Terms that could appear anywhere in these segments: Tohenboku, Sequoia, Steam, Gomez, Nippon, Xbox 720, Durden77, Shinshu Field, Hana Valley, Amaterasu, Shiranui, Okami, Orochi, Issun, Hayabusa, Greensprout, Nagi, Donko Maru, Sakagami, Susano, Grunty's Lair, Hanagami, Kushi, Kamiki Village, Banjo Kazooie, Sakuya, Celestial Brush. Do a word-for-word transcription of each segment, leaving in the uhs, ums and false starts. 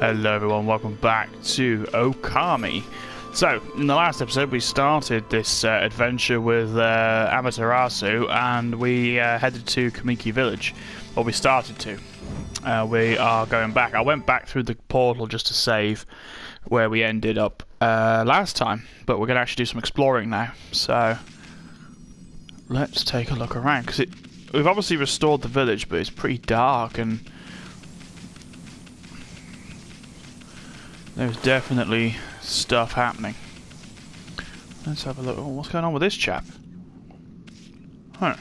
Hello everyone, welcome back to Okami. So, in the last episode we started this uh, adventure with uh, Amaterasu and we uh, headed to Kamiki Village. Or well, we started to. Uh, we are going back. I went back through the portal just to save where we ended up uh, last time. But we're going to actually do some exploring now. So, let's take a look around. Because we've obviously restored the village, but it's pretty dark and... there's definitely stuff happening. Let's have a look. Oh, what's going on with this chap? Huh.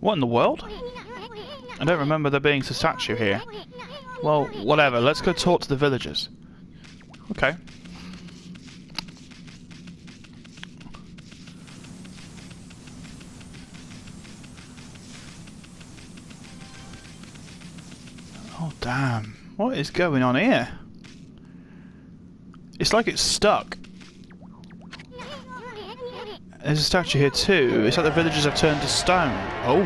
What in the world? I don't remember there being Susano here. Well, whatever. Let's go talk to the villagers. Okay. Oh, damn. What is going on here? It's like it's stuck. There's a statue here too. It's like the villagers have turned to stone. Oh.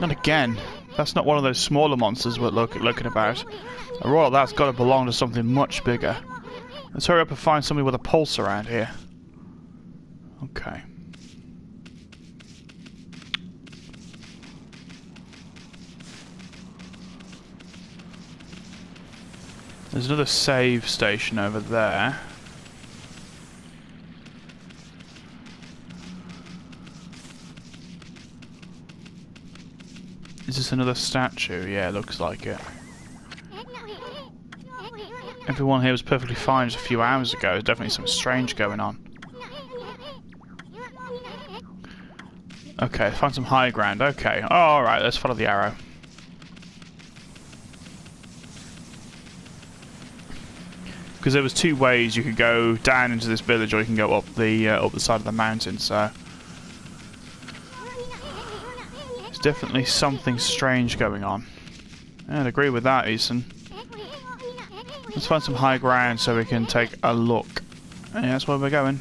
Not again. That's not one of those smaller monsters we're look, looking about. A royal that's got to belong to something much bigger. Let's hurry up and find somebody with a pulse around here. Okay. There's another save station over there. Is this another statue? Yeah, looks like it. Everyone here was perfectly fine just a few hours ago. There's definitely something strange going on. Okay, find some high ground. Okay, oh, alright, let's follow the arrow. Because there was two ways, you could go down into this village, or you can go up the uh, up the side of the mountain. So there's definitely something strange going on. I'd agree with that, Issun. Let's find some high ground so we can take a look. Yeah, that's where we're going.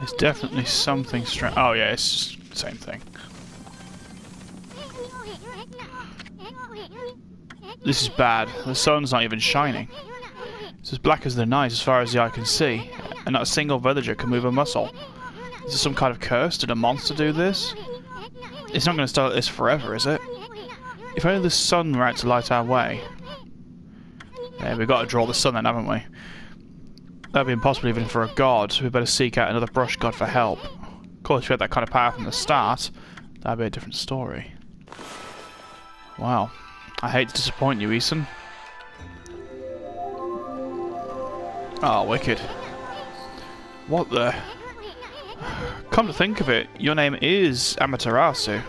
There's definitely something strange. Oh yeah, it's the same thing. This is bad. The sun's not even shining. It's as black as the night as far as the eye can see, and not a single villager can move a muscle. Is this some kind of curse? Did a monster do this? It's not going to stay like this forever, is it? If only the sun were out to light our way. Yeah, we've got to draw the sun then, haven't we? That'd be impossible even for a god, so we better seek out another brush god for help. Of course, if we had that kind of power from the start, that'd be a different story. Wow. I hate to disappoint you, Issun. Oh, wicked. What the... Come to think of it, your name is Amaterasu.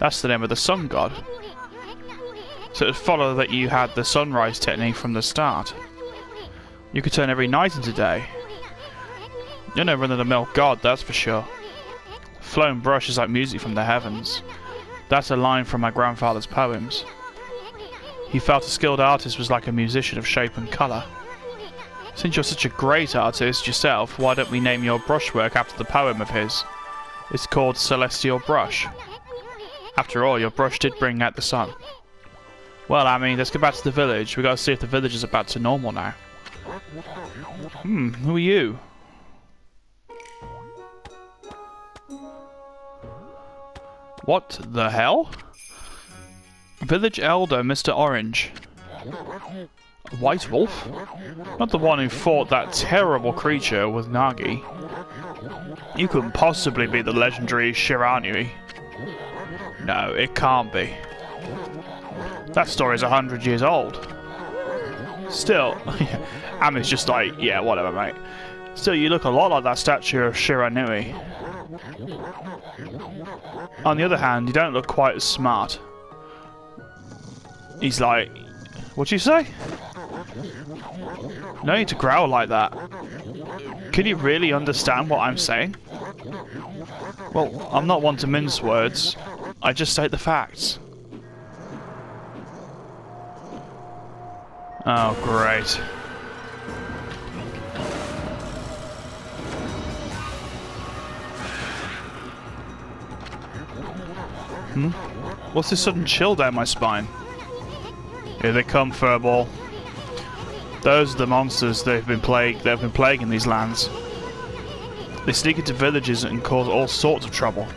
That's the name of the sun god. So it would follow that you had the sunrise technique from the start. You could turn every night into day. You're no run-of-the-mill god, that's for sure. The flowing brush is like music from the heavens. That's a line from my grandfather's poems. He felt a skilled artist was like a musician of shape and colour. Since you're such a great artist yourself, why don't we name your brushwork after the poem of his? It's called Celestial Brush. After all, your brush did bring out the sun. Well, I mean, let's go back to the village. We've got to see if the village is back to normal now. Hmm, who are you? What the hell? Village Elder, Mister Orange. White Wolf? Not the one who fought that terrible creature with Nagi. You couldn't possibly be the legendary Shiranui. No, it can't be. That story's a hundred years old. Still, Amma's just like, yeah, whatever, mate. Still, you look a lot like that statue of Shiranui. On the other hand, you don't look quite as smart. He's like, what'd you say? No need to growl like that. Can you really understand what I'm saying? Well, I'm not one to mince words. I just state the facts. Oh, great. Hmm? What's this sudden chill down my spine? Here they come, furball. Those are the monsters that have been plague that have been plaguing these lands. They sneak into villages and cause all sorts of trouble.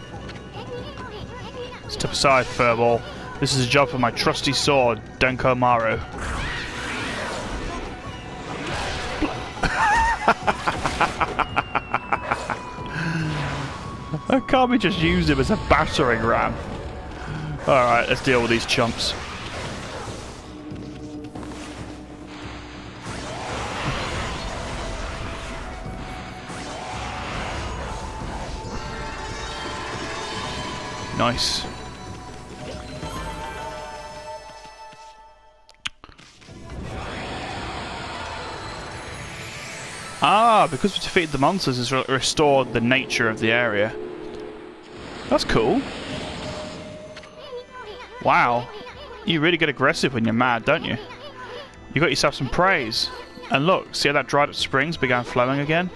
Step aside, furball. This is a job for my trusty sword, Donko Maru. Okami just used him as a battering ram. Alright, let's deal with these chumps. Nice. Ah, because we defeated the monsters, it's re restored the nature of the area. That's cool. Wow. You really get aggressive when you're mad, don't you? You got yourself some praise. And look, see how that dried up springs began flowing again?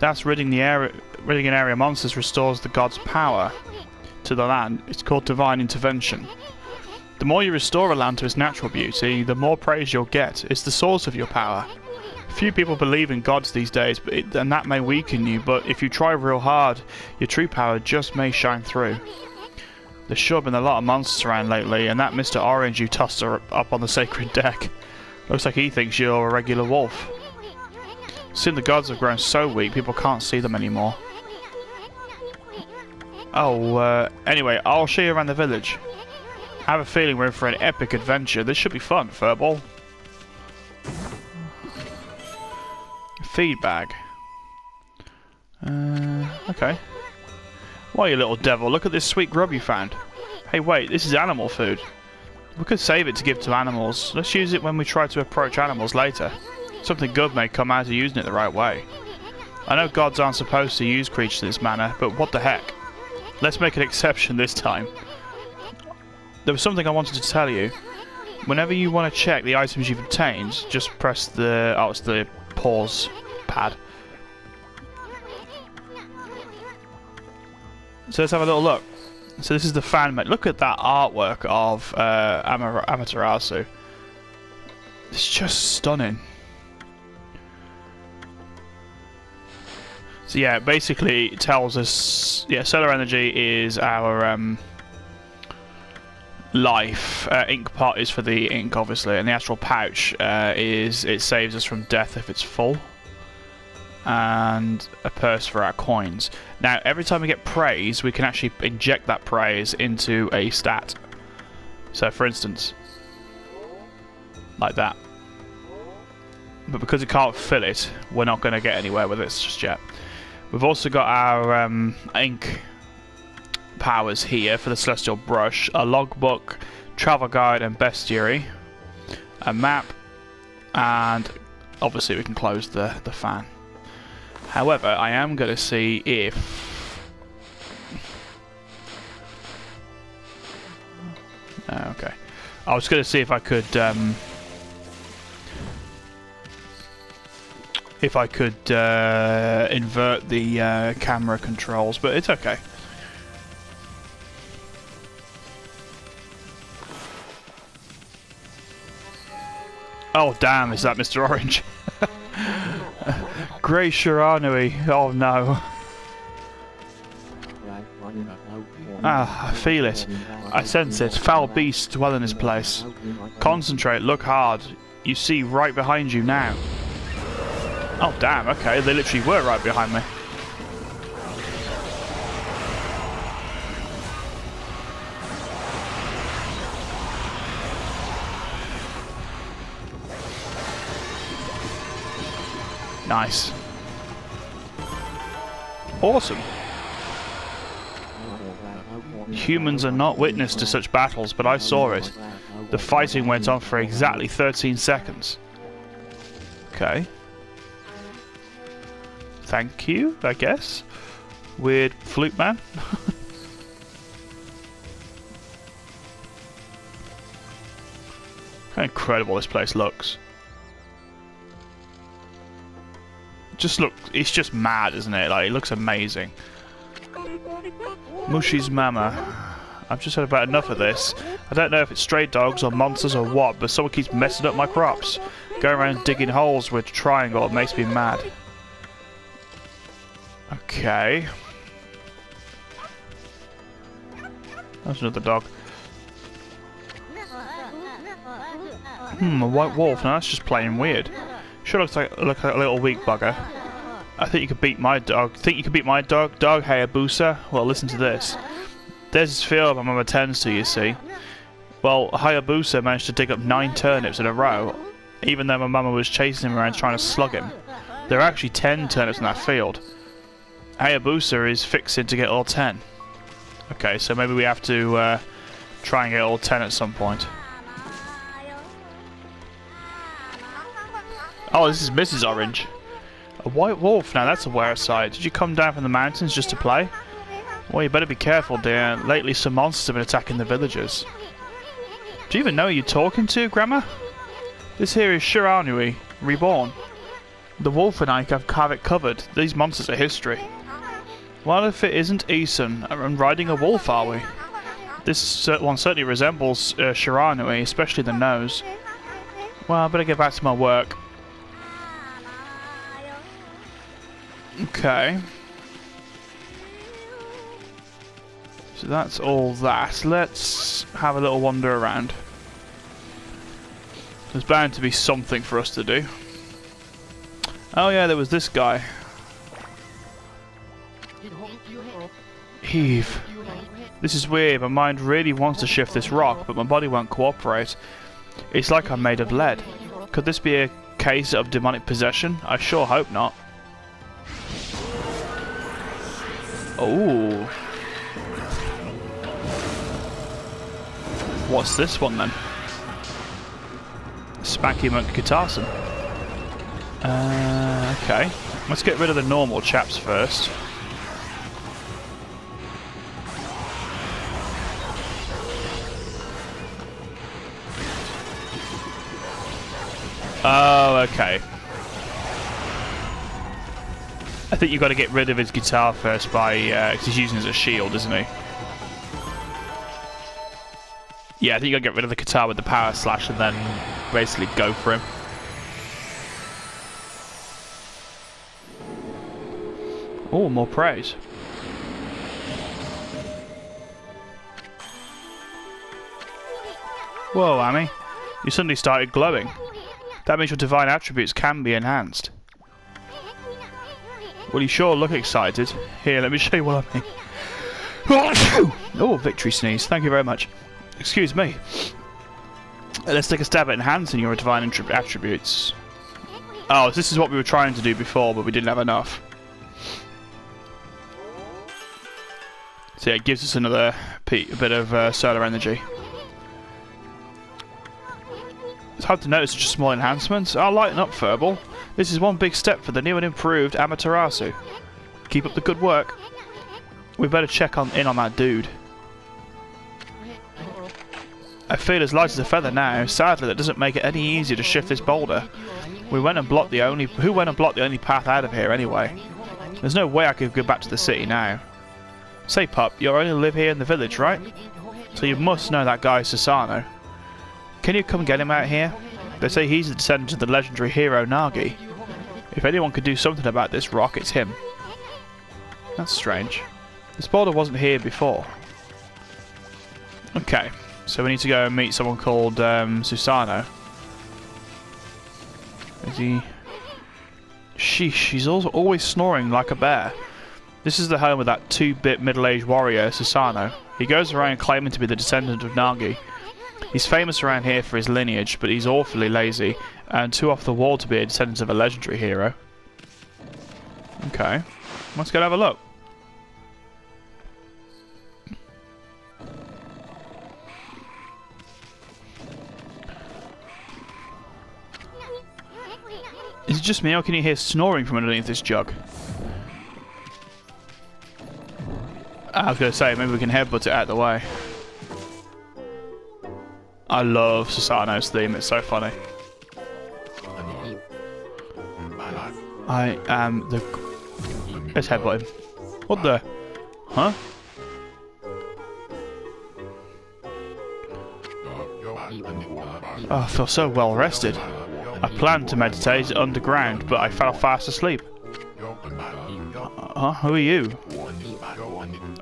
That's ridding the area, ridding an area of monsters restores the god's power to the land. It's called divine intervention. The more you restore a land to its natural beauty, the more praise you'll get. It's the source of your power. Few people believe in gods these days, but it, and that may weaken you, but if you try real hard, your true power just may shine through. There's sure been a lot of monsters around lately, and that Mister Orange you tossed her up on the sacred deck. Looks like he thinks you're a regular wolf. Since the gods have grown so weak, people can't see them anymore. Oh, uh, anyway, I'll show you around the village. I have a feeling we're in for an epic adventure. This should be fun, furball. Feed bag. Uh, okay. Why, you little devil, look at this sweet grub you found. Hey, wait, this is animal food. We could save it to give to animals. Let's use it when we try to approach animals later. Something good may come out of using it the right way. I know gods aren't supposed to use creatures in this manner, but what the heck? Let's make an exception this time. There was something I wanted to tell you. Whenever you want to check the items you've obtained, just press the... oh, it's the pause pad. So let's have a little look. So this is the fan made. Look at that artwork of uh, Amaterasu. It's just stunning. So yeah, basically it tells us, yeah, solar energy is our um, life. Uh, ink pot is for the ink, obviously, and the astral pouch uh, is it saves us from death if it's full. And a purse for our coins. Now, every time we get praise, we can actually inject that praise into a stat. So, for instance, like that. But because we can't fill it, we're not going to get anywhere with it just yet. We've also got our um, ink powers here for the Celestial Brush. A logbook, travel guide and bestiary. A map. And obviously we can close the, the fan. However, I am going to see if... okay. I was going to see if I could... Um, if I could uh, invert the uh, camera controls, but it's okay. Oh, damn, is that Mister Orange? Grey Shiranui, oh no. Ah, I feel it. I sense it. Foul beasts dwell in this place. Concentrate, look hard. You see right behind you now. Oh damn, okay, they literally were right behind me. Nice. Awesome. Humans are not witness to such battles, but I saw it. The fighting went on for exactly thirteen seconds. Okay. Thank you, I guess. Weird flute man. How incredible this place looks. just look, it's just mad, isn't it? Like, it looks amazing. Mushi's mama. I've just had about enough of this. I don't know if it's stray dogs or monsters or what, but someone keeps messing up my crops. Going around digging holes with a triangle, it makes me mad. Okay. That's another dog. Hmm, a white wolf. Now that's just plain weird. Sure looks like look like a little weak bugger. I think you could beat my dog. Think you could beat my dog? Dog Hayabusa? Well, listen to this. There's this field my mum attends to, you see. Well, Hayabusa managed to dig up nine turnips in a row, even though my mama was chasing him around trying to slug him. There are actually ten turnips in that field. Hayabusa is fixing to get all ten. Okay, so maybe we have to uh, try and get all ten at some point. Oh, this is Missus Orange. A white wolf, now that's a rare sight. Did you come down from the mountains just to play? Well, you better be careful, dear. Lately, some monsters have been attacking the villagers. Do you even know who you're talking to, Grandma? This here is Shiranui, reborn. The wolf and I have it covered. These monsters are history. Well, if it isn't Issun, and riding a wolf, are we? This one certainly resembles uh, Shiranui, especially the nose. Well, I better get back to my work. Okay. So that's all that. Let's have a little wander around. There's bound to be something for us to do. Oh yeah, there was this guy. Heave. This is weird. My mind really wants to shift this rock, but my body won't cooperate. It's like I'm made of lead. Could this be a case of demonic possession? I sure hope not. Oh. What's this one then? Spanky Monk Katarsan. Uh, okay. Let's get rid of the normal chaps first. Oh, okay. I think you've got to get rid of his guitar first by... Because uh, he's using it as a shield, isn't he? Yeah, I think you gotta get rid of the guitar with the power slash and then basically go for him. Oh, more praise. Whoa, Amy. You suddenly started glowing. That means your divine attributes can be enhanced. Well, you sure look excited. Here, let me show you what I mean. Oh, victory sneeze. Thank you very much. Excuse me. Let's take a stab at enhancing your divine attributes. Oh, this is what we were trying to do before, but we didn't have enough. So yeah, it gives us another p a bit of uh, solar energy. It's hard to notice such a small enhancement. Oh, lighten up, Furball. This is one big step for the new and improved Amaterasu. Keep up the good work. We better check on in on that dude. I feel as light as a feather now. Sadly, that doesn't make it any easier to shift this boulder. We went and blocked the only... Who went and blocked the only path out of here, anyway? There's no way I could go back to the city now. Say, pup, you only live here in the village, right? So you must know that guy Susano. Can you come get him out here? They say he's the descendant of the legendary hero Nagi. If anyone could do something about this rock, it's him. That's strange. This boulder wasn't here before. Okay. So we need to go and meet someone called um, Susano. Is he... Sheesh, she's also always snoring like a bear. This is the home of that two-bit middle-aged warrior, Susano. He goes around claiming to be the descendant of Nagi. He's famous around here for his lineage, but he's awfully lazy and too off the wall to be a descendant of a legendary hero. Okay, let's go have a look. Is it just me, or can you hear snoring from underneath this jug? I was going to say, maybe we can headbutt it out of the way. I love Susano's theme, it's so funny. I am the... Let's headbutt him. What the? Huh? Oh, I feel so well rested. I planned to meditate underground, but I fell fast asleep. Uh, who are you?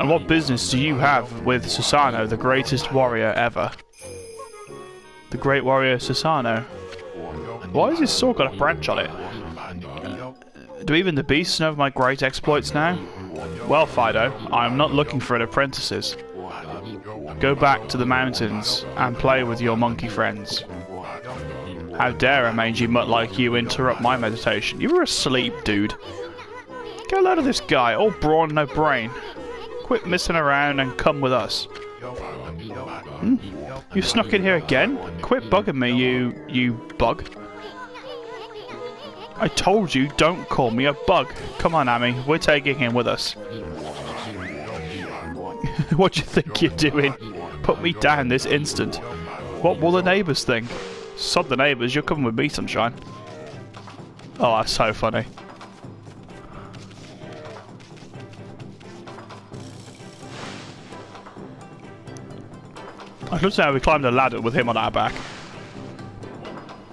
And what business do you have with Susano, the greatest warrior ever? The great warrior Susano. Why has his sword got a branch on it? Uh, do even the beasts know of my great exploits now? Well, Fido, I am not looking for an apprentices. Go back to the mountains and play with your monkey friends. How dare a mangy mutt like you interrupt my meditation? You were asleep, dude. Get a load of this guy, all brawn, no brain. Quit messing around and come with us. Hmm? You snuck in here again? Quit bugging me, you... you bug. I told you, don't call me a bug. Come on, Ami, we're taking him with us. What do you think you're doing? Put me down this instant. What will the neighbours think? Sod the neighbours, you're coming with me, sunshine. Oh, that's so funny. I love how we climbed a ladder with him on our back.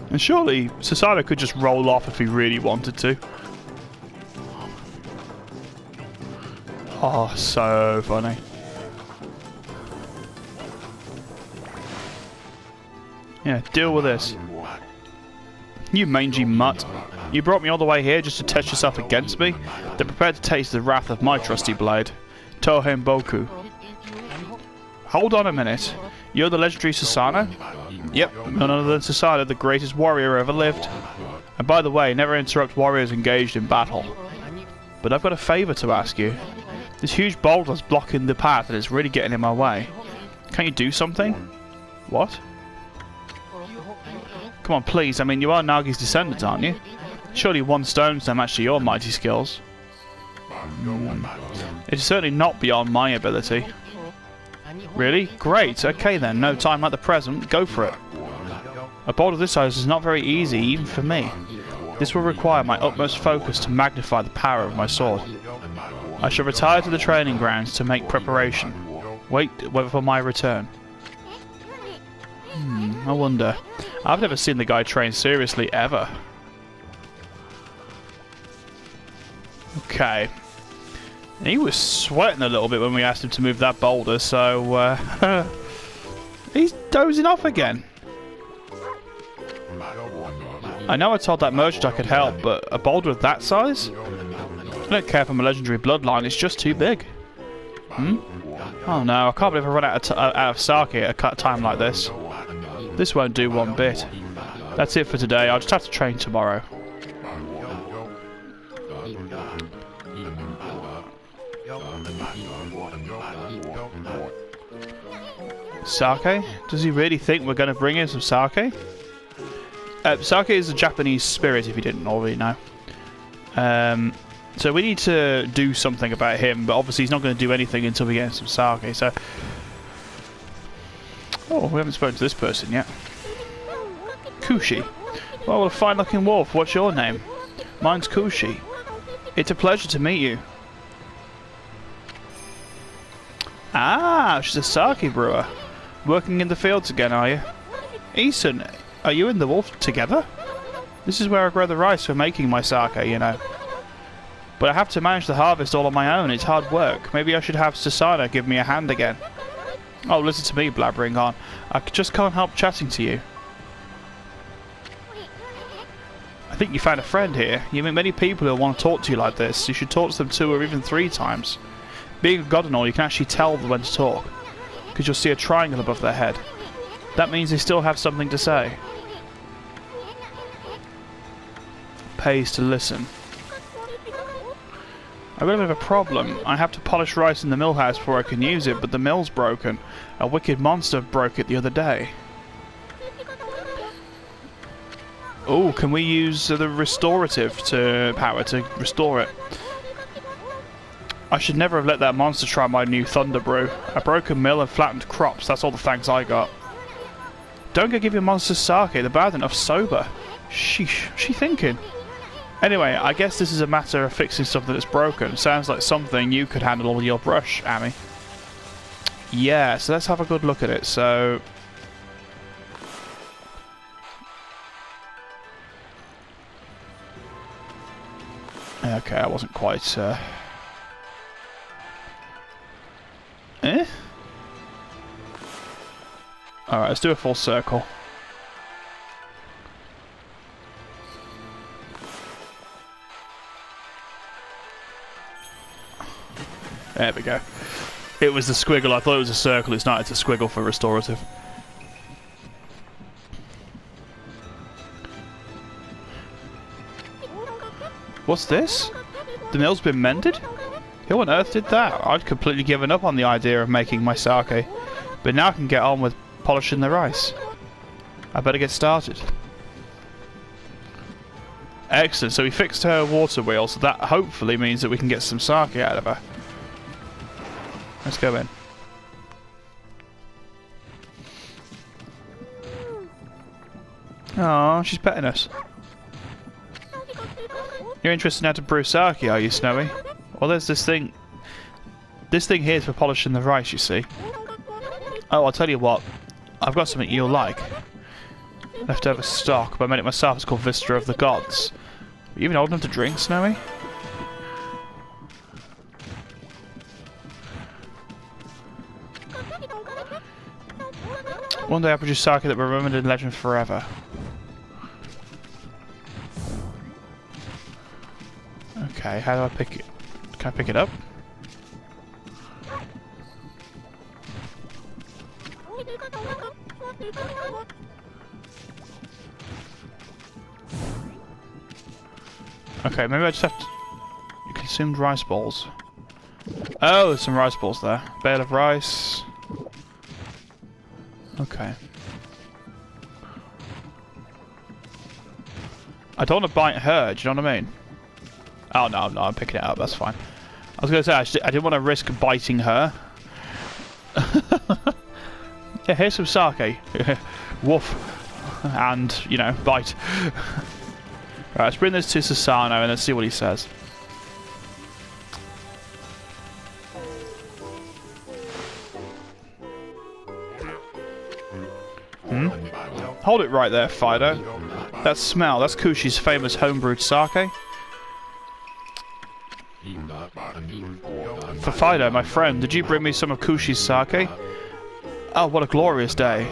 And surely, Susano could just roll off if he really wanted to. Oh, so funny. Yeah, deal with this. You mangy mutt. You brought me all the way here just to test yourself against me? Then prepare to taste the wrath of my trusty blade. Tohenboku. Hold on a minute. You're the legendary Susano? Yep, none other than Susano, the greatest warrior ever lived. And by the way, never interrupt warriors engaged in battle. But I've got a favour to ask you. This huge boulder's blocking the path and it's really getting in my way. Can't you do something? What? Come on, please. I mean, you are Nagi's descendant, aren't you? Surely one stone's no match to your mighty skills. It's certainly not beyond my ability. Really? Great. Okay then, no time like the present. Go for it. A boulder this size is not very easy, even for me. This will require my utmost focus to magnify the power of my sword. I shall retire to the training grounds to make preparation. Wait for my return. Hmm, I wonder. I've never seen the guy train seriously, ever. Okay. He was sweating a little bit when we asked him to move that boulder, so... Uh, he's dozing off again. I know I told that merchant I could help, but a boulder of that size? I don't care if I'm a legendary bloodline, it's just too big. Hmm? Oh no, I can't believe I run out of, t out of sake at a time like this. This won't do one bit. That's it for today. I'll just have to train tomorrow. Sake? Does he really think we're going to bring in some sake? Uh, sake is a Japanese spirit, if you didn't already know. Um, so we need to do something about him, but obviously he's not going to do anything until we get some sake. So. Oh, we haven't spoken to this person yet. Kushi. Well, what a fine looking wolf. What's your name? Mine's Kushi. It's a pleasure to meet you. Ah, she's a sake brewer. Working in the fields again, are you? Issun, are you and the wolf together? This is where I grow the rice for making my sake, you know. But I have to manage the harvest all on my own. It's hard work. Maybe I should have Susano give me a hand again. Oh, listen to me blabbering on. I just can't help chatting to you. I think you found a friend here. You meet many people who want to talk to you like this. You should talk to them two or even three times. Being a god and all, you can actually tell them when to talk, because you'll see a triangle above their head. That means they still have something to say. Pays to listen. I really have a problem. I have to polish rice in the mill house before I can use it, but the mill's broken. A wicked monster broke it the other day. Oh, can we use uh, the restorative to power to restore it? I should never have let that monster try my new thunder brew. A broken mill and flattened crops, that's all the thanks I got. Don't go give your monsters sake, they're bad enough sober. Sheesh, what's she thinking? Anyway, I guess this is a matter of fixing something that's broken. Sounds like something you could handle with your brush, Ami. Yeah, so let's have a good look at it. So... okay, I wasn't quite... Uh... Eh? Alright, let's do a full circle. There we go. It was the squiggle. I thought it was a circle. It's not. It's a squiggle for restorative. What's this? The mill's been mended? Who on earth did that? I'd completely given up on the idea of making my sake. But now I can get on with polishing the rice. I better get started. Excellent. So we fixed her water wheel. So that hopefully means that we can get some sake out of her. Let's go in. Aww, she's petting us. You're interested in how to brew sake, are you, Snowy? Well, there's this thing... This thing here is for polishing the rice, you see. Oh, I'll tell you what. I've got something you'll like. Leftover stock, but I made it myself. It's called Vista of the Gods. Are you even old enough to drink, Snowy? One day I'll produce sake that will be remembered in legend forever. Okay, how do I pick it? Can I pick it up? Okay, maybe I just have to... You consumed rice balls. Oh, there's some rice balls there. Bale of rice... Okay. I don't want to bite her, do you know what I mean? Oh, no, no, I'm picking it up, that's fine. I was going to say, I, just, I didn't want to risk biting her. Yeah, here's some sake. Woof. And, you know, bite. Right, let's bring this to Susano and let's see what he says. Hmm? Hold it right there, Fido. That smell, that's Kushi's famous homebrewed sake. For Fido, my friend, did you bring me some of Kushi's sake? Oh, what a glorious day.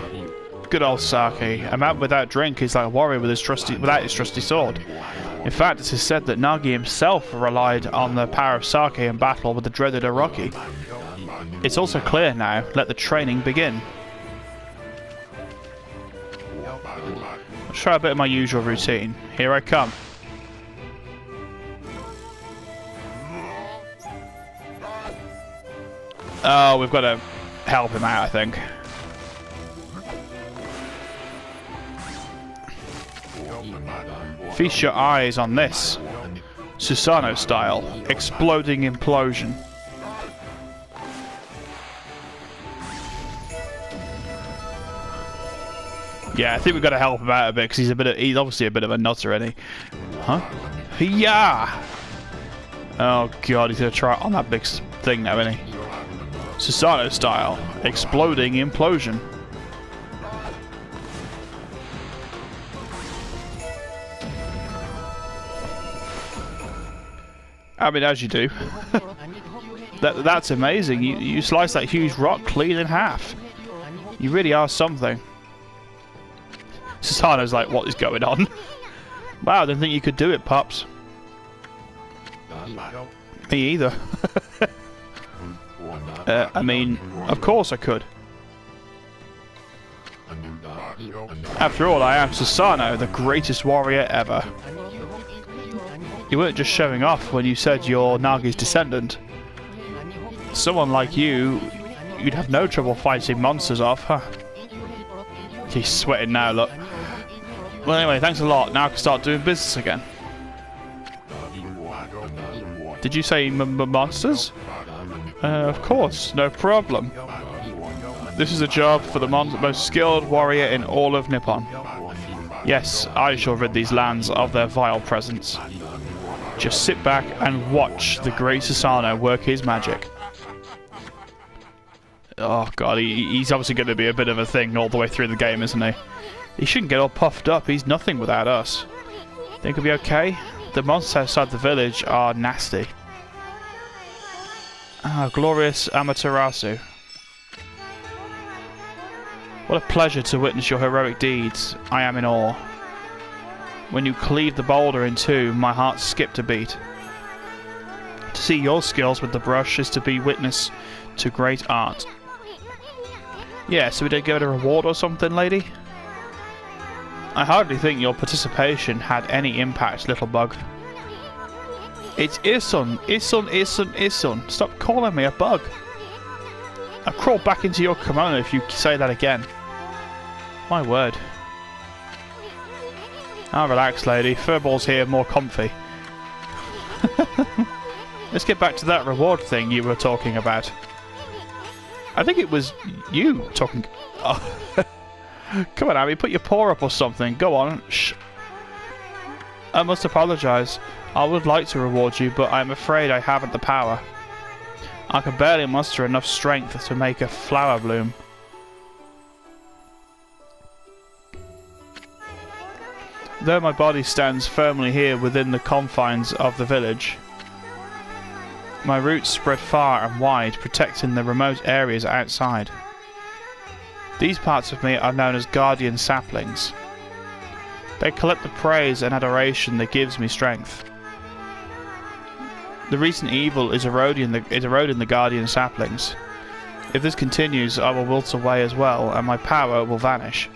Good old sake. A man without drink is like a warrior with his trusty, without his trusty sword. In fact, it is said that Nagi himself relied on the power of sake in battle with the dreaded Orochi. It's also clear now. Let the training begin. Let's try a bit of my usual routine. Here I come. Oh, we've got to help him out, I think. Feast your eyes on this. Susano style. Exploding implosion. Yeah, I think we've got to help him out a bit because he's a bit of, he's obviously a bit of a nut already. Huh? Yeah. Oh god, he's gonna try on that big thing now, isn't he? Susano style, exploding implosion. I mean, as you do. that that's amazing. You you slice that huge rock clean in half. You really are something. Susano's like, what is going on? Wow, I didn't think you could do it, Pops. Me either. uh, I mean, of course I could. After all, I am Susano, the greatest warrior ever. You weren't just showing off when you said you're Nagi's descendant. Someone like you, you'd have no trouble fighting monsters off, huh? He's sweating now, look. Well, anyway, thanks a lot. Now I can start doing business again. Did you say m-m-monsters? Uh, of course, no problem. This is a job for the mon most skilled warrior in all of Nippon. Yes, I shall rid these lands of their vile presence. Just sit back and watch the great Susano work his magic. Oh god, he, he's obviously going to be a bit of a thing all the way through the game, isn't he? He shouldn't get all puffed up, he's nothing without us. Think we'll be okay? The monsters outside the village are nasty. Ah, glorious Amaterasu. What a pleasure to witness your heroic deeds. I am in awe. When you cleaved the boulder in two, my heart skipped a beat. To see your skills with the brush is to be witness to great art. Yeah, so we did give it a reward or something, lady? I hardly think your participation had any impact, little bug. It's Issun, Issun, Issun, Issun. Stop calling me a bug. I'll crawl back into your kimono if you say that again. My word. Ah, oh, relax, lady. Furball's here, more comfy. Let's get back to that reward thing you were talking about. I think it was you talking... Oh. Come on, Abby, put your paw up or something. Go on. Shh. I must apologise. I would like to reward you, but I'm afraid I haven't the power. I can barely muster enough strength to make a flower bloom. Though my body stands firmly here within the confines of the village, my roots spread far and wide, protecting the remote areas outside. These parts of me are known as guardian saplings. They collect the praise and adoration that gives me strength. The recent evil is eroding the, is eroding the guardian saplings. If this continues, I will wilt away as well, and my power will vanish.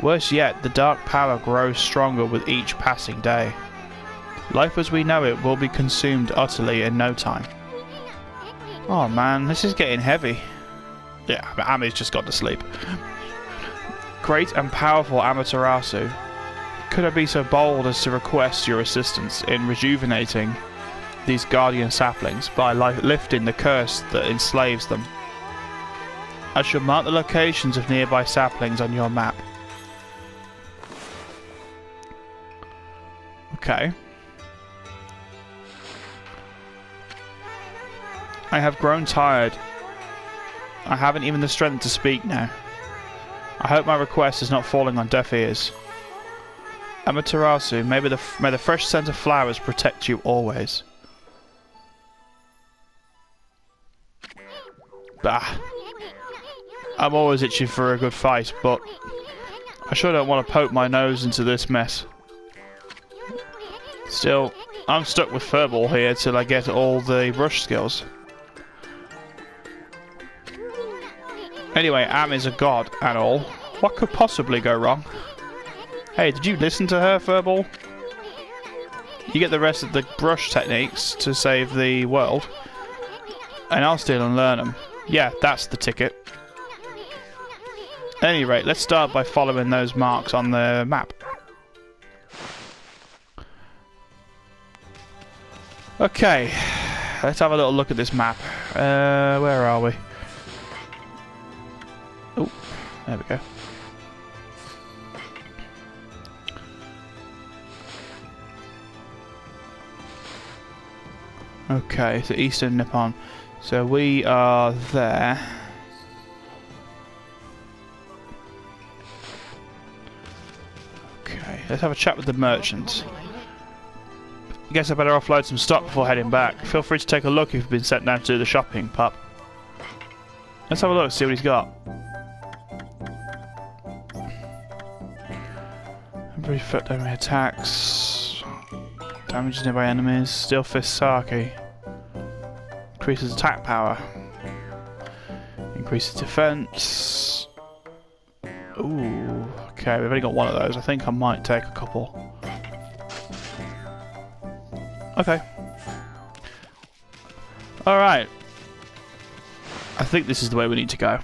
Worse yet, the dark power grows stronger with each passing day. Life as we know it will be consumed utterly in no time. Oh man, this is getting heavy. Yeah, Ami's just got to sleep. Great and powerful Amaterasu, could I be so bold as to request your assistance in rejuvenating these guardian saplings by lifting the curse that enslaves them? I shall mark the locations of nearby saplings on your map. Okay. I have grown tired. I haven't even the strength to speak now. I hope my request is not falling on deaf ears. Amaterasu, may the, may the fresh scent of flowers protect you always. Bah. I'm always itching for a good fight, but I sure don't want to poke my nose into this mess. Still, I'm stuck with furball here till I get all the brush skills. Anyway, Am is a god and all. What could possibly go wrong? Hey, did you listen to her, furball? You get the rest of the brush techniques to save the world, and I'll steal and learn them. Yeah, that's the ticket. At any rate, let's start by following those marks on the map. Okay, let's have a little look at this map. Uh, where are we? Oh, there we go. Okay, so Eastern Nippon. So we are there. Okay, let's have a chat with the merchants. I guess I better offload some stock before heading back. Feel free to take a look if you've been sent down to do the shopping, pup. Let's have a look, see what he's got. Every foot damage attacks. Damages nearby enemies. Steel Fist Saki. Increases attack power. Increases defense. Ooh, okay, we've only got one of those. I think I might take a couple. Okay. Alright. I think this is the way we need to go.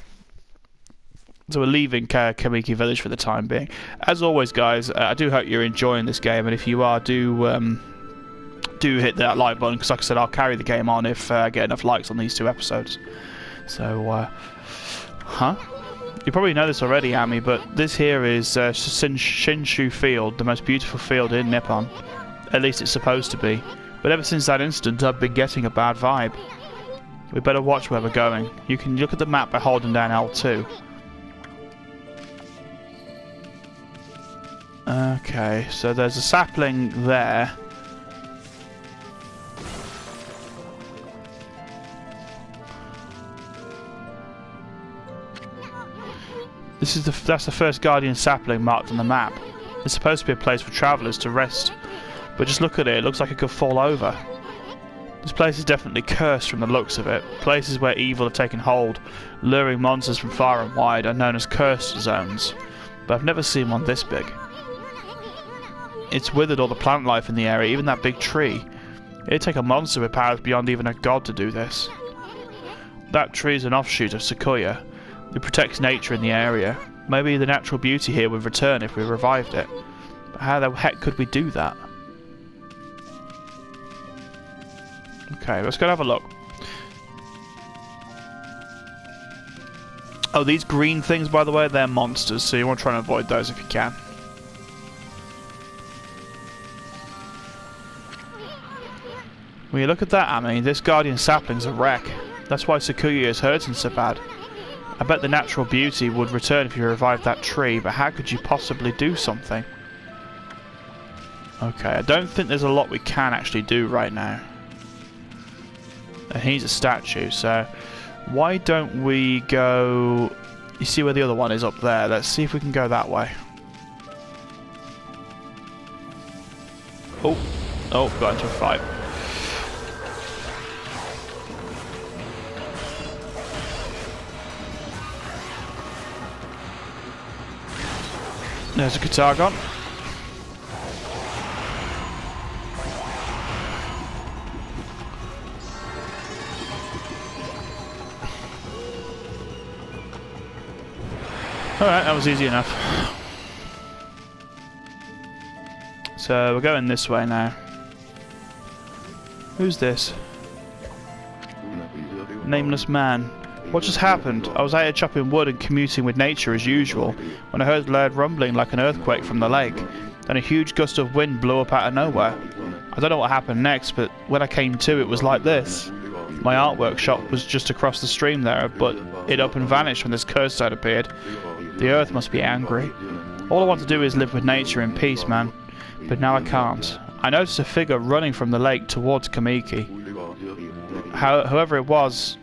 So we're leaving uh, Kamiki Village for the time being. As always, guys, uh, I do hope you're enjoying this game, and if you are, do um, do hit that like button, because like I said, I'll carry the game on if uh, I get enough likes on these two episodes. So, uh... Huh? You probably know this already, Ami, but this here is uh, Shinshu Field, the most beautiful field in Nippon. At least it's supposed to be. But ever since that incident, I've been getting a bad vibe. We better watch where we're going. You can look at the map by holding down L two. Okay, so there's a sapling there. This is the that's the first guardian sapling marked on the map. It's supposed to be a place for travellers to rest, but just look at it, it looks like it could fall over. This place is definitely cursed from the looks of it. Places where evil have taken hold, luring monsters from far and wide, are known as cursed zones. But I've never seen one this big. It's withered all the plant life in the area, even that big tree. It'd take a monster with powers beyond even a god to do this. That tree is an offshoot of Sequoia. It protects nature in the area. Maybe the natural beauty here would return if we revived it. But how the heck could we do that? Okay, let's go have a look. Oh, these green things, by the way, they're monsters, so you want to try and avoid those if you can. When you look at that, I mean, this guardian sapling's a wreck. That's why Sakuya is hurting so bad. I bet the natural beauty would return if you revived that tree, but how could you possibly do something? Okay, I don't think there's a lot we can actually do right now. And he's a statue, so why don't we go... You see where the other one is up there? Let's see if we can go that way. Oh, oh, got into a fight. There's a guitar gun. Alright, that was easy enough. So, we're going this way now. Who's this? Nameless man. What just happened? I was out here chopping wood and commuting with nature as usual, when I heard loud rumbling like an earthquake from the lake. Then a huge gust of wind blew up out of nowhere. I don't know what happened next, but when I came to, it was like this. My artwork shop was just across the stream there, but it up and vanished when this cursed side appeared. The earth must be angry. All I want to do is live with nature in peace, man. But now I can't. I noticed a figure running from the lake towards Kamiki. How, whoever it was...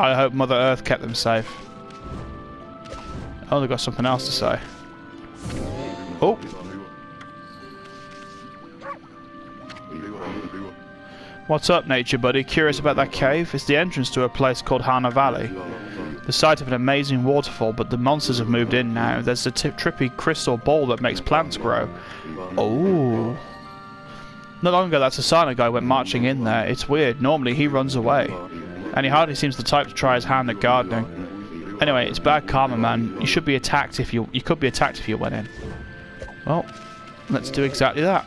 I hope Mother Earth kept them safe. Oh, they've got something else to say. Oh! What's up, nature buddy? Curious about that cave? It's the entrance to a place called Hana Valley. The site of an amazing waterfall, but the monsters have moved in now. There's the trippy crystal ball that makes plants grow. Oh! Not long ago, that Susano guy went marching in there. It's weird. Normally, he runs away. And he hardly seems the type to try his hand at gardening. Anyway, it's bad karma, man. You should be attacked if you... You could be attacked if you went in. Well, let's do exactly that.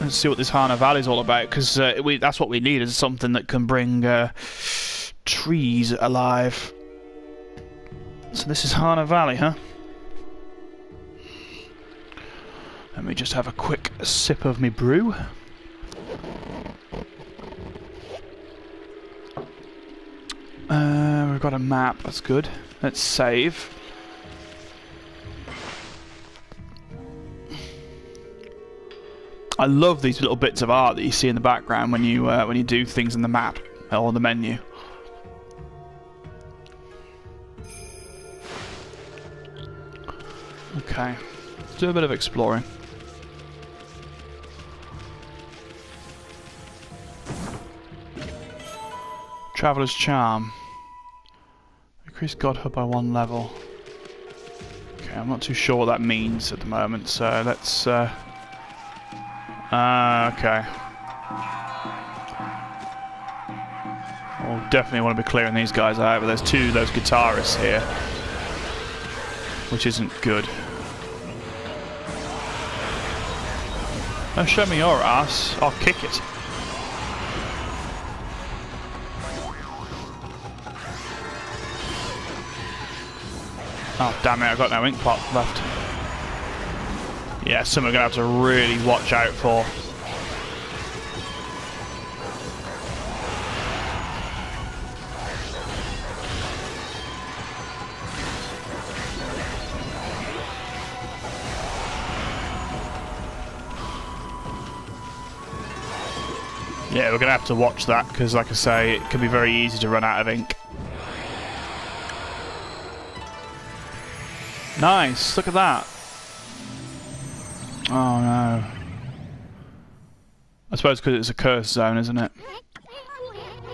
Let's see what this Hana Valley's all about, because uh, that's what we need, is something that can bring uh, trees alive. So this is Hana Valley, huh? Let me just have a quick sip of me brew. Uh, we've got a map, that's good. Let's save. I love these little bits of art that you see in the background when you uh, when you do things in the map or the menu. Okay, let's do a bit of exploring. Traveler's Charm. Increase Godhood by one level. Okay, I'm not too sure what that means at the moment, so let's... Uh, uh, okay. We'll definitely want to be clearing these guys out, but there's two of those guitarists here. Which isn't good. Now show me your ass, I'll kick it. Oh, damn it, I've got no ink pot left. Yeah, something we're going to have to really watch out for. Yeah, we're going to have to watch that because, like I say, it can be very easy to run out of ink. Nice, look at that. Oh no. I suppose because it's a curse zone, isn't it?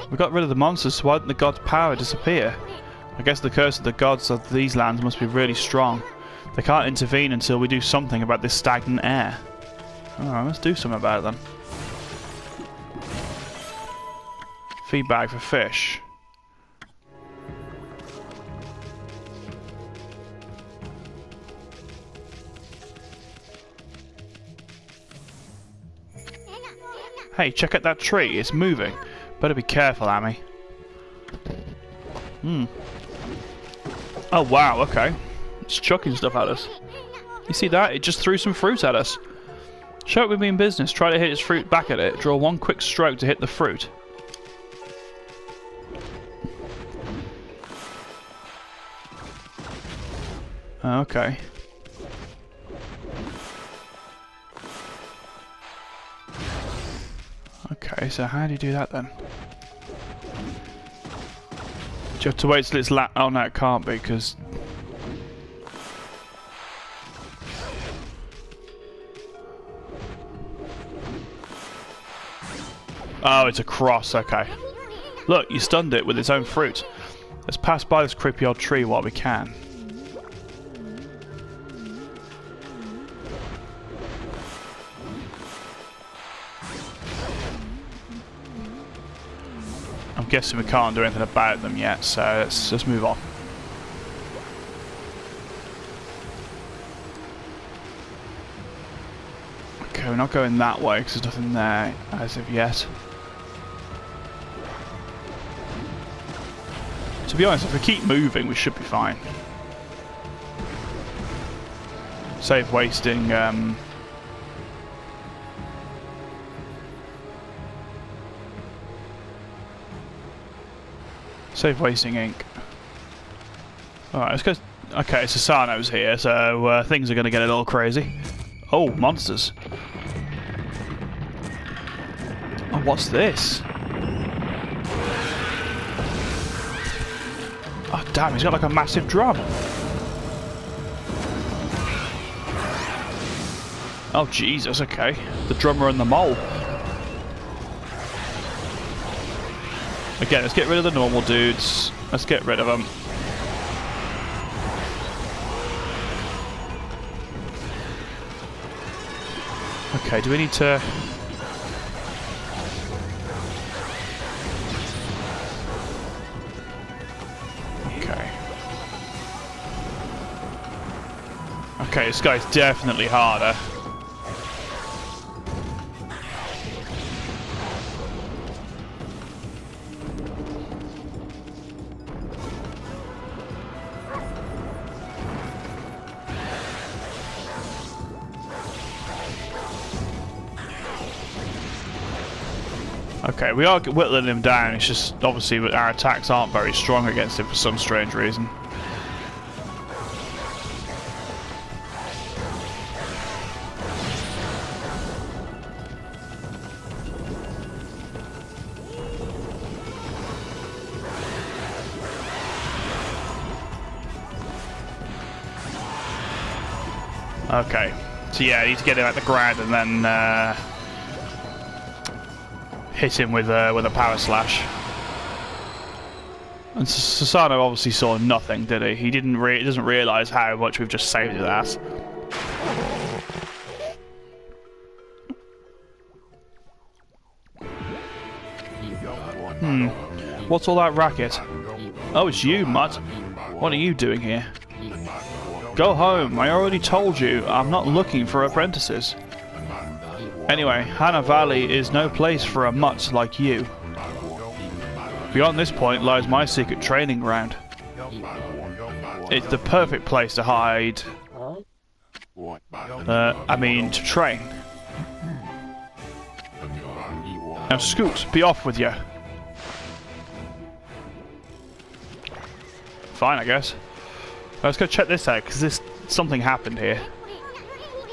We got rid of the monsters, so why didn't the god's power disappear? I guess the curse of the gods of these lands must be really strong. They can't intervene until we do something about this stagnant air. Alright, let's do something about it then. Feedback for fish. Hey, check out that tree. It's moving. Better be careful, Ami. Hmm. Oh, wow, okay. It's chucking stuff at us. You see that? It just threw some fruit at us. Show it with me in business. Try to hit its fruit back at it. Draw one quick stroke to hit the fruit. Okay. Okay, so how do you do that then? Do you have to wait till it's la- oh no, it can't be, because... Oh, it's a cross, okay. Look, you stunned it with its own fruit. Let's pass by this creepy old tree while we can. I'm guessing we can't do anything about them yet, so let's just move on. Okay, we're not going that way because there's nothing there as of yet. To be honest, if we keep moving, we should be fine. Save wasting... Um, Save wasting ink. Alright, let's go... Okay, Susano's here, so uh, things are going to get a little crazy. Oh, monsters. Oh, what's this? Oh, damn, he's got like a massive drum. Oh, Jesus, okay. The drummer and the mole. Again, let's get rid of the normal dudes. Let's get rid of them. Okay, do we need to... Okay. Okay, this guy's definitely harder. Okay, we are whittling him down, it's just obviously our attacks aren't very strong against him for some strange reason. Okay, so yeah, I need to get him at the ground and then... Uh, hit him with a, with a power slash. And Susano obviously saw nothing, did he? He didn't re doesn't realise how much we've just saved his ass. Hmm. What's all that racket? Oh, it's you, Mutt. What are you doing here? Go home. I already told you. I'm not looking for apprentices. Anyway, Hana Valley is no place for a mutt like you. Beyond this point lies my secret training ground. It's the perfect place to hide... Uh, I mean to train. Now Scoot, be off with you. Fine, I guess. Let's go check this out, because this something happened here.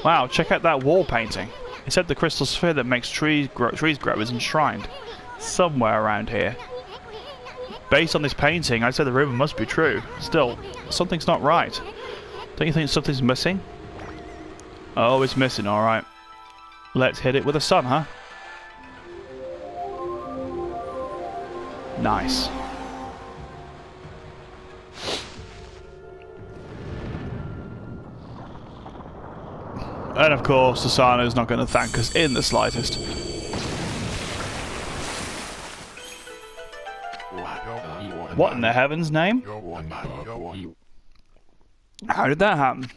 Wow, check out that wall painting. It said the crystal sphere that makes trees grow, trees grow is enshrined somewhere around here. Based on this painting, I'd say the rumor must be true. Still, something's not right. Don't you think something's missing? Oh, it's missing, alright. Let's hit it with a sun, huh? Nice. And of course, Susano's not going to thank us in the slightest. What in the heaven's name? How did that happen?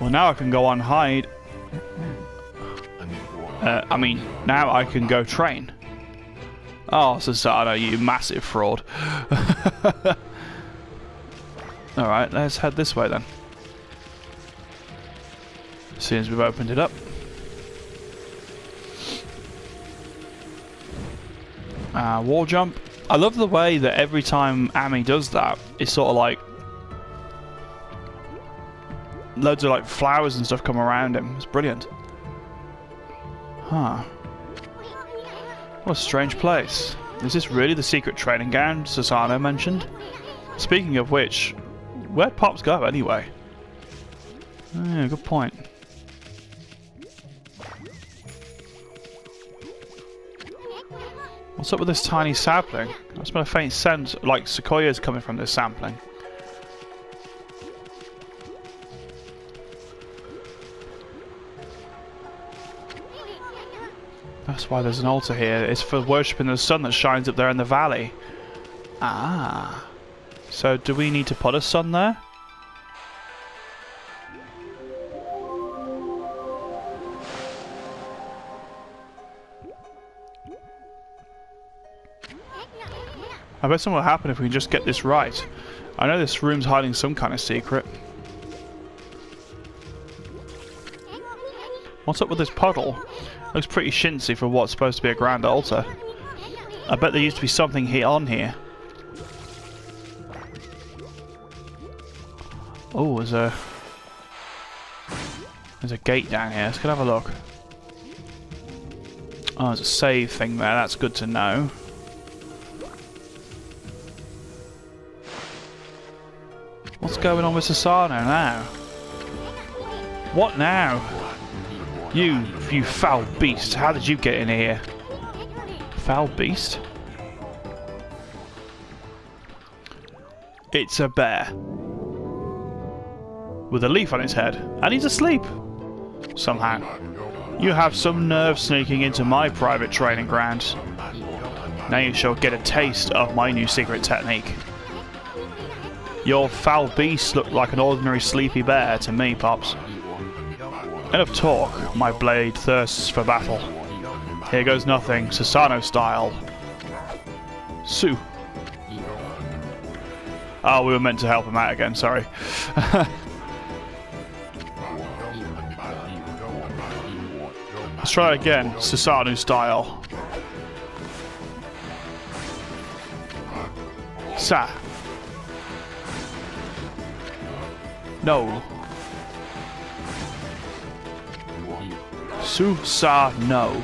Well, now I can go on hide. Uh, I mean, now I can go train. Oh, Susano, you massive fraud. Alright, let's head this way then. As soon as we've opened it up. Uh, wall jump. I love the way that every time Ami does that, it's sort of like loads of like flowers and stuff come around him. It's brilliant. Huh. What a strange place. Is this really the secret training ground Susano mentioned? Speaking of which, where'd Pops go anyway? Yeah, good point. What's up with this tiny sapling? I smell a faint scent like sequoias coming from this sapling. That's why there's an altar here. It's for worshipping the sun that shines up there in the valley. Ah. So do we need to put a sun there? I bet something will happen if we can just get this right. I know this room's hiding some kind of secret. What's up with this puddle? Looks pretty chintzy for what's supposed to be a grand altar. I bet there used to be something here on here. Oh, there's a... There's a gate down here. Let's go have a look. Oh, there's a save thing there. That's good to know. What's going on with Susano now? What now? You, you foul beast. How did you get in here? Foul beast? It's a bear. With a leaf on its head. And he's asleep. Somehow. You have some nerve sneaking into my private training grounds. Now you shall get a taste of my new secret technique. Your foul beast looked like an ordinary sleepy bear to me, Pops. Enough talk. My blade thirsts for battle. Here goes nothing, Susano style. Sue. Oh, we were meant to help him out again, sorry. Let's try again, Susano style. Sa. No. Susano.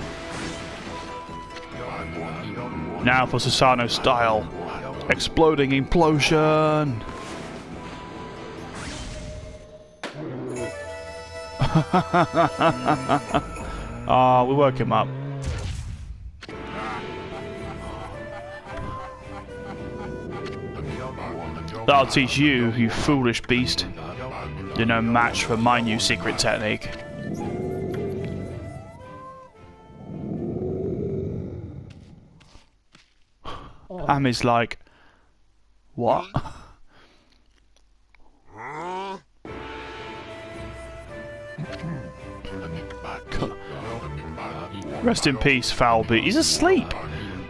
Now for Susano style. Exploding implosion. Ah, oh, we work him up. That'll teach you, you foolish beast. You're no match for my new secret technique. Oh. Ami's like, what? Rest in peace, foul beast. He's asleep.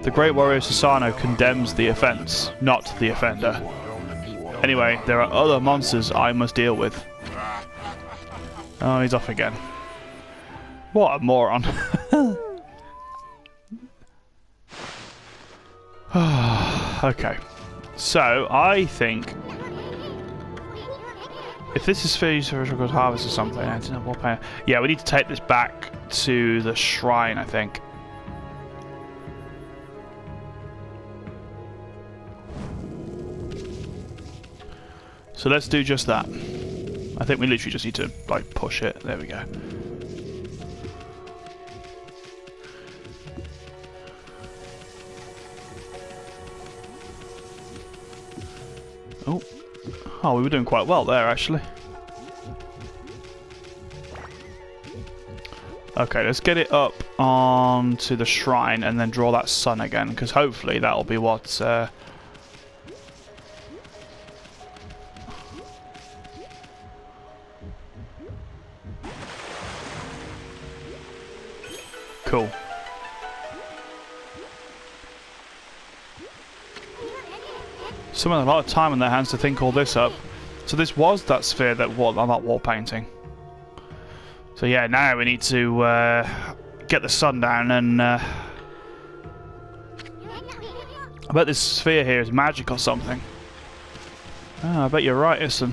The great warrior Susano condemns the offense, not the offender. Anyway, there are other monsters I must deal with. Oh, he's off again. What a moron. Okay. So, I think... if this is food for a good harvest or something, I don't know what pain. Yeah, we need to take this back to the shrine, I think. So let's do just that. I think we literally just need to, like, push it. There we go. Oh. Oh, we were doing quite well there, actually. Okay, let's get it up onto the shrine and then draw that sun again, because hopefully that'll be what... Uh, cool. Someone had a lot of time on their hands to think all this up. So this was that sphere that was on that wall painting. So yeah, now we need to uh, get the sun down and... Uh, I bet this sphere here is magic or something. Oh, I bet you're right, Issun.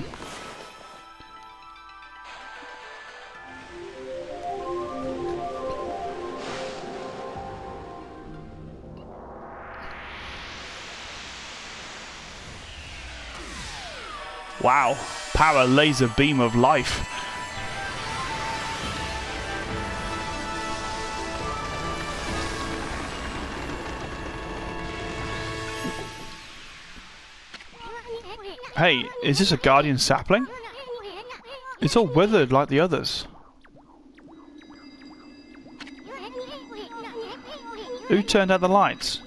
Wow, power laser beam of life. Hey, is this a guardian sapling? It's all withered like the others. Who turned out the lights?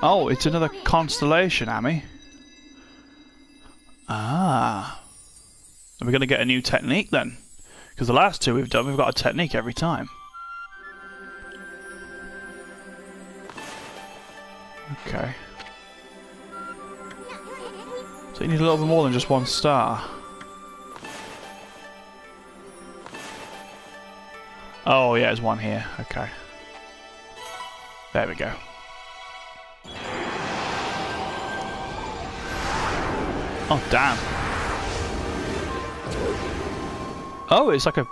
Oh, it's another constellation, Ami. Ah. Are we going to get a new technique then? Because the last two we've done, we've got a technique every time. Okay. So you need a little bit more than just one star. Oh yeah, there's one here. Okay. There we go. Oh, damn. Oh, it's like a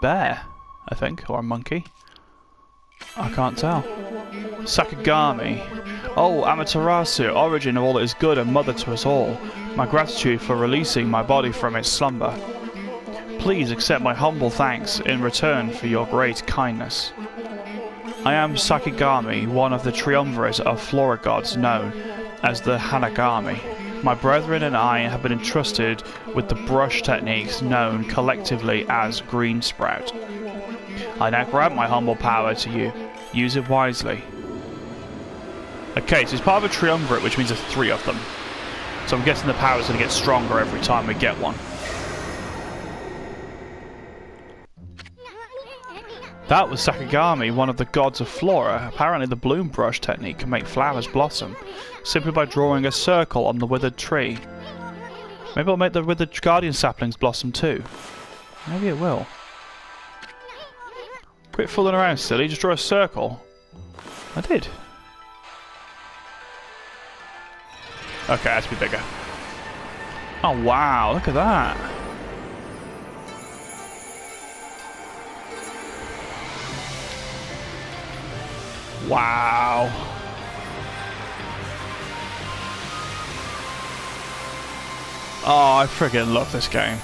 bear, I think, or a monkey. I can't tell. Sakagami. Oh, Amaterasu, origin of all that is good and mother to us all. My gratitude for releasing my body from its slumber. Please accept my humble thanks in return for your great kindness. I am Sakagami, one of the triumvirate of flora gods known as the Hanagami. My brethren and I have been entrusted with the brush techniques known collectively as Greensprout. I now grant my humble power to you. Use it wisely. Okay, so it's part of a triumvirate, which means there's three of them. So I'm guessing the power is going to get stronger every time we get one. That was Sakagami, one of the gods of flora. Apparently the bloom brush technique can make flowers blossom simply by drawing a circle on the withered tree. Maybe it'll make the withered guardian saplings blossom too. Maybe it will. Quit fooling around, silly. Just draw a circle. I did. Okay, it has to be bigger. Oh wow, look at that. Wow. Oh, I freaking love this game.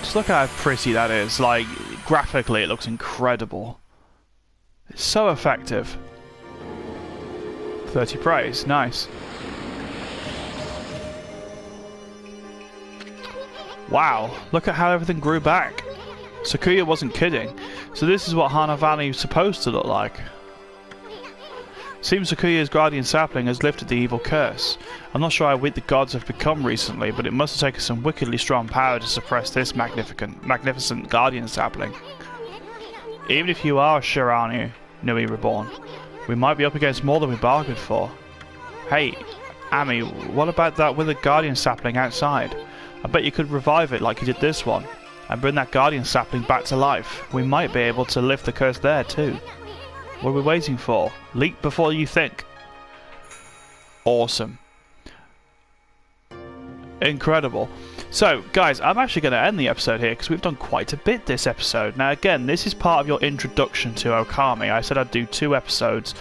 Just look how pretty that is. Like, graphically, it looks incredible. It's so effective. thirty praise, nice. Wow, look at how everything grew back. Sakuya wasn't kidding. So this is what Hana Valley is supposed to look like. Seems Sakuya's guardian sapling has lifted the evil curse. I'm not sure how weak the gods have become recently, but it must have taken some wickedly strong power to suppress this magnificent, magnificent guardian sapling. Even if you are Shiranui, Nui Reborn, we might be up against more than we bargained for. Hey, Ami, what about that withered guardian sapling outside? I bet you could revive it like you did this one. and bring that guardian sapling back to life. We might be able to lift the curse there too. What are we waiting for? Leap before you think. Awesome. Incredible. So, guys, I'm actually going to end the episode here because we've done quite a bit this episode. Now, again, this is part of your introduction to Okami. I said I'd do two episodes.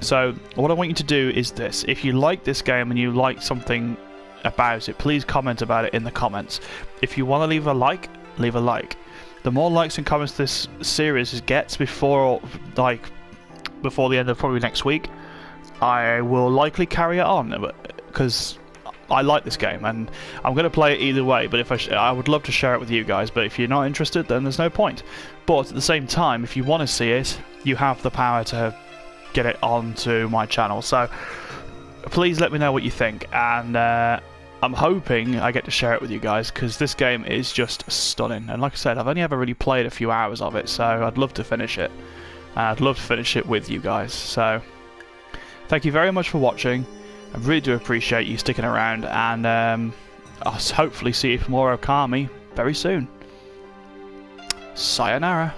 So, what I want you to do is this. If you like this game and you like something about it, please comment about it in the comments. If you want to leave a like, leave a like. The more likes and comments this series gets before, like, before the end of probably next week, I will likely carry it on because I like this game and I'm going to play it either way, but if I, sh I would love to share it with you guys, but if you're not interested then there's no point. But at the same time, if you want to see it, you have the power to get it onto my channel, so please let me know what you think, and uh, I'm hoping I get to share it with you guys because this game is just stunning, and like I said, I've only ever really played a few hours of it, so I'd love to finish it, and I'd love to finish it with you guys. So thank you very much for watching. I really do appreciate you sticking around, and um, I'll hopefully see you for more Okami very soon. Sayonara.